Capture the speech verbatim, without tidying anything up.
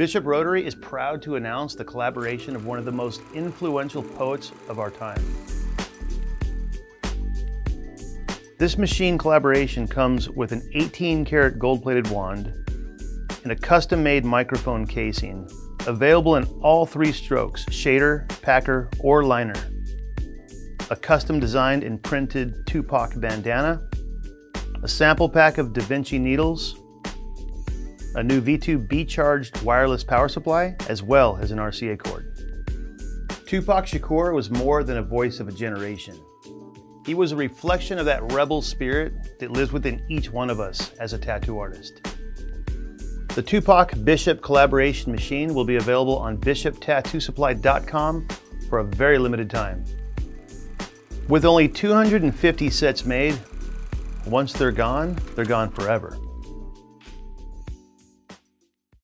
Bishop Rotary is proud to announce the collaboration of one of the most influential poets of our time. This machine collaboration comes with an eighteen karat gold-plated wand and a custom-made microphone casing, available in all three strokes, shader, packer, or liner. A custom-designed and printed Tupac bandana, a sample pack of Da Vinci needles, a new V two B-Charged wireless power supply, as well as an R C A cord. Tupac Shakur was more than a voice of a generation. He was a reflection of that rebel spirit that lives within each one of us as a tattoo artist. The Tupac Bishop collaboration machine will be available on Bishop Tattoo Supply dot com for a very limited time. With only two hundred fifty sets made, once they're gone, they're gone forever.